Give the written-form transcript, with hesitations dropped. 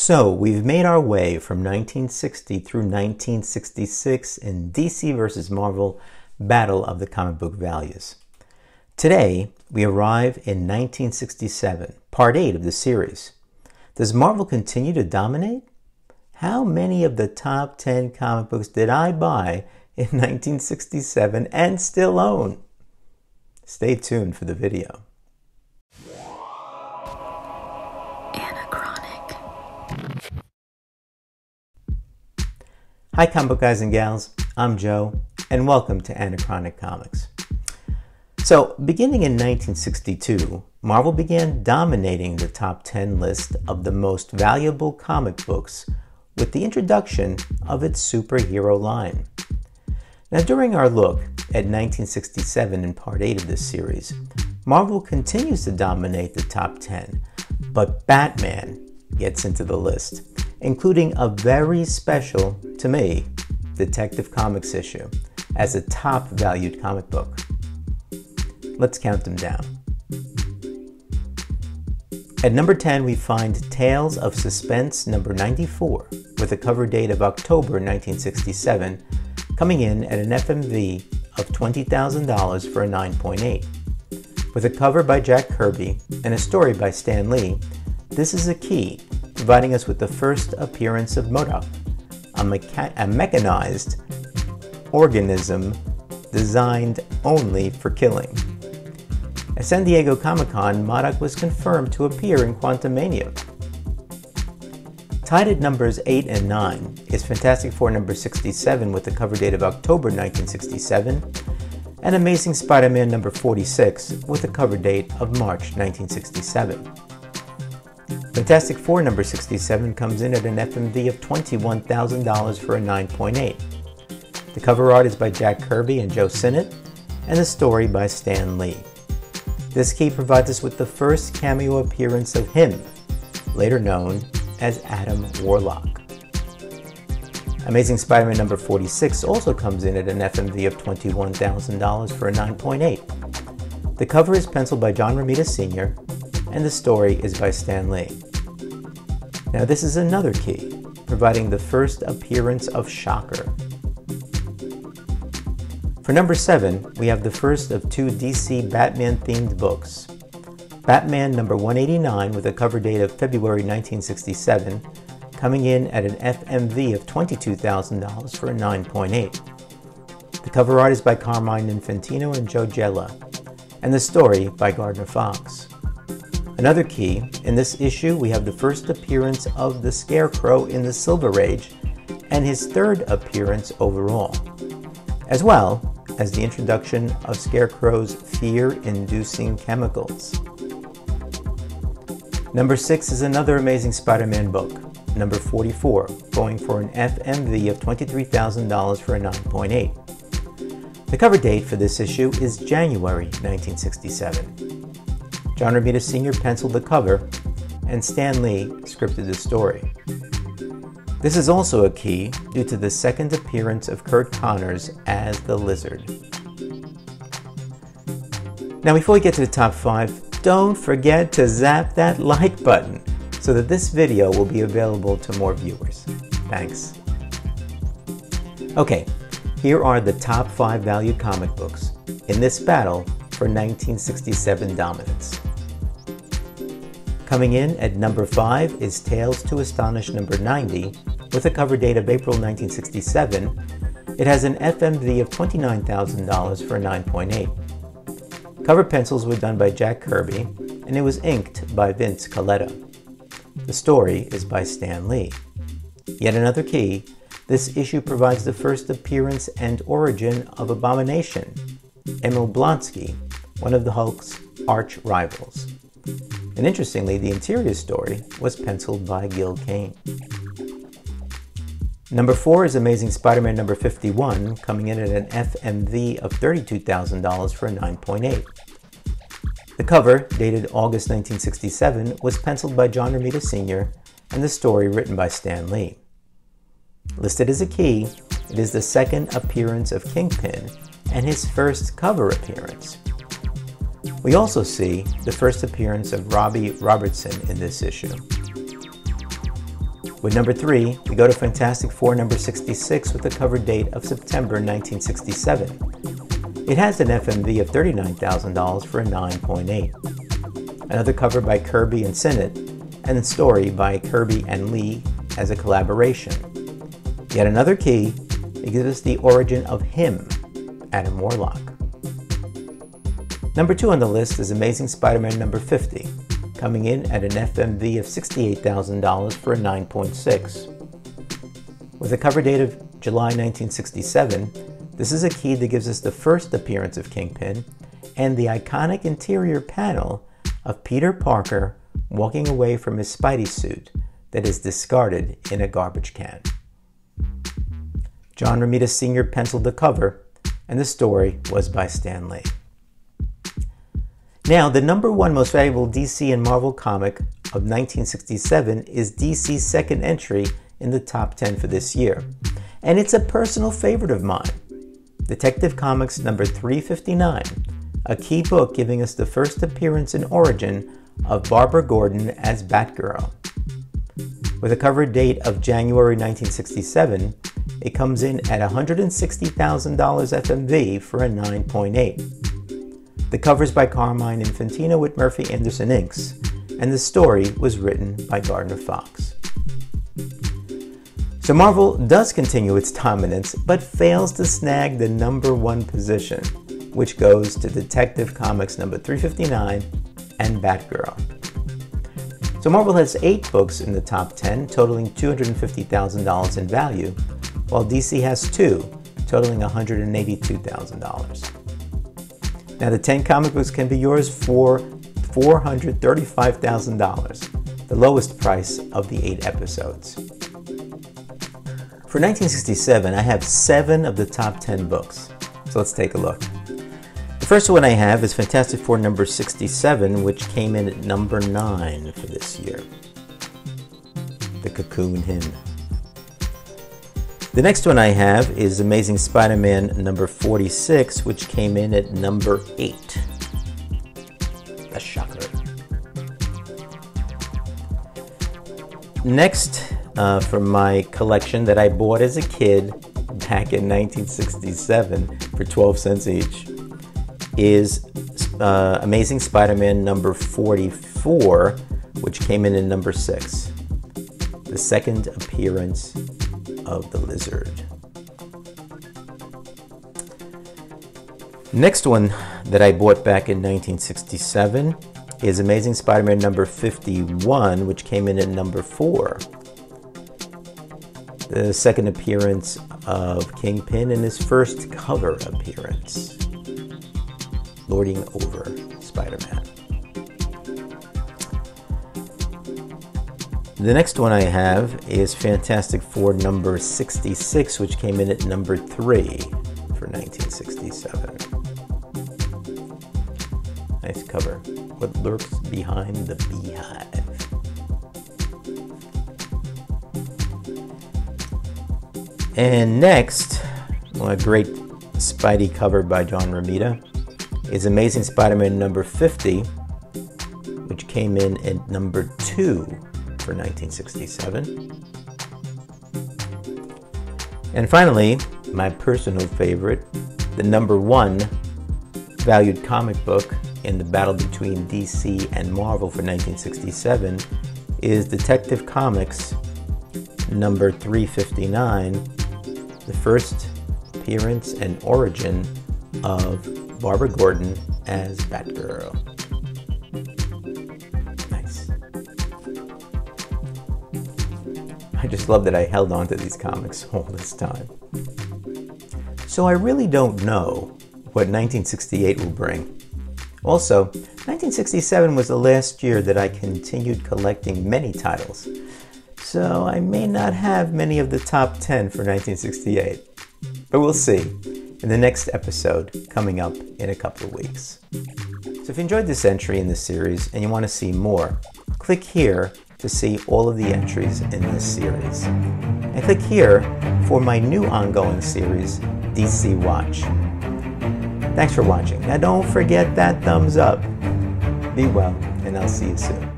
So we've made our way from 1960 through 1966 in DC versus Marvel Battle of the Comic Book Values. Today, we arrive in 1967, Part 8 of the series. Does Marvel continue to dominate? How many of the top 10 comic books did I buy in 1967 and still own? Stay tuned for the video. Anachronic. Hi comic book guys and gals, I'm Joe and welcome to Anachronic Comics. So, beginning in 1962, Marvel began dominating the top 10 list of the most valuable comic books with the introduction of its superhero line. Now, during our look at 1967 in Part 8 of this series, Marvel continues to dominate the top 10, but Batman gets into the list, including a very special, to me, Detective Comics issue as a top valued comic book. Let's count them down. At number 10, we find Tales of Suspense number 94, with a cover date of October 1967, coming in at an FMV of $20,000 for a 9.8. With a cover by Jack Kirby and a story by Stan Lee, this is a key, providing us with the first appearance of M.O.D.O.K., a mechanized organism designed only for killing. At San Diego Comic-Con, M.O.D.O.K. was confirmed to appear in Quantumania. Tied at numbers 8 and 9 is Fantastic Four number 67 with a cover date of October 1967 and Amazing Spider-Man number 46 with a cover date of March 1967. Fantastic Four number 67 comes in at an FMV of $21,000 for a 9.8. The cover art is by Jack Kirby and Joe Sinnott and the story by Stan Lee. This key provides us with the first cameo appearance of him, later known as Adam Warlock. Amazing Spider-Man number 46 also comes in at an FMV of $21,000 for a 9.8. The cover is penciled by John Romita Sr. and the story is by Stan Lee. Now this is another key, providing the first appearance of Shocker. For number 7, we have the first of two DC Batman-themed books. Batman number 189 with a cover date of February 1967, coming in at an FMV of $22,000 for a 9.8. The cover art is by Carmine Infantino and Joe Gela, and the story by Gardner Fox. Another key, in this issue we have the first appearance of the Scarecrow in the Silver Age, and his third appearance overall, as well as the introduction of Scarecrow's fear-inducing chemicals. Number 6 is another Amazing Spider-Man book, number 44, going for an FMV of $23,000 for a 9.8. The cover date for this issue is January 1967. John Romita Sr. penciled the cover, and Stan Lee scripted the story. This is also a key due to the second appearance of Kurt Connors as the Lizard. Now before we get to the top 5, don't forget to zap that like button so that this video will be available to more viewers. Thanks. Okay, here are the top 5 valued comic books in this battle for 1967 dominance. Coming in at number 5 is Tales to Astonish number 90, with a cover date of April 1967. It has an FMV of $29,000 for a 9.8. Cover pencils were done by Jack Kirby, and it was inked by Vince Coletta. The story is by Stan Lee. Yet another key, this issue provides the first appearance and origin of Abomination, Emil Blonsky, one of the Hulk's arch rivals. And interestingly, the interior story was penciled by Gil Kane. Number 4 is Amazing Spider-Man number 51, coming in at an FMV of $32,000 for a 9.8. The cover, dated August 1967, was penciled by John Romita Sr. and the story written by Stan Lee. Listed as a key, it is the second appearance of Kingpin and his first cover appearance. We also see the first appearance of Robbie Robertson in this issue. With number 3, we go to Fantastic Four number 66 with a cover date of September 1967. It has an FMV of $39,000 for a 9.8. Another cover by Kirby and Sinnott, and a story by Kirby and Lee as a collaboration. Yet another key, it gives us the origin of him, Adam Warlock. Number 2 on the list is Amazing Spider-Man number 50, coming in at an FMV of $68,000 for a 9.6. With a cover date of July 1967, this is a key that gives us the first appearance of Kingpin and the iconic interior panel of Peter Parker walking away from his Spidey suit that is discarded in a garbage can. John Romita Sr. penciled the cover, and the story was by Stan Lee. Now, the number 1 most valuable DC and Marvel comic of 1967 is DC's second entry in the top 10 for this year, and it's a personal favorite of mine, Detective Comics number 359, a key book giving us the first appearance and origin of Barbara Gordon as Batgirl. With a cover date of January 1967, it comes in at $160,000 FMV for a 9.8. The cover's by Carmine Infantino with Murphy Anderson inks, and the story was written by Gardner Fox. So Marvel does continue its dominance, but fails to snag the number 1 position, which goes to Detective Comics number 359 and Batgirl. So Marvel has 8 books in the top 10, totaling $250,000 in value, while DC has 2, totaling $182,000. Now the 10 comic books can be yours for $435,000, the lowest price of the 8 episodes. For 1967, I have 7 of the top 10 books, so let's take a look. The first one I have is Fantastic Four number 67, which came in at number 9 for this year. The Cocoon Hymn. The next one I have is Amazing Spider-Man number 46, which came in at number 8. The Shocker. Next, from my collection that I bought as a kid back in 1967 for 12 cents each, is Amazing Spider-Man number 44, which came in at number 6. The second appearance of the Lizard. Next one that I bought back in 1967 is Amazing Spider-Man number 51, which came in at number 4. The second appearance of Kingpin and his first cover appearance, lording over Spider-Man. The next one I have is Fantastic Four number 66, which came in at number 3 for 1967. Nice cover. What lurks behind the beehive? And next, a great Spidey cover by John Romita is Amazing Spider-Man number 50, which came in at number 2. For 1967. And finally, my personal favorite, the number 1 valued comic book in the battle between DC and Marvel for 1967 is Detective Comics number 359, the first appearance and origin of Barbara Gordon as Batgirl. I just love that I held on to these comics all this time. So I really don't know what 1968 will bring. Also, 1967 was the last year that I continued collecting many titles, so I may not have many of the top 10 for 1968. But we'll see in the next episode coming up in a couple of weeks. So if you enjoyed this entry in this series and you want to see more, click here to see all of the entries in this series. And click here for my new ongoing series, DC Watch. Thanks for watching. Now don't forget that thumbs up. Be well, and I'll see you soon.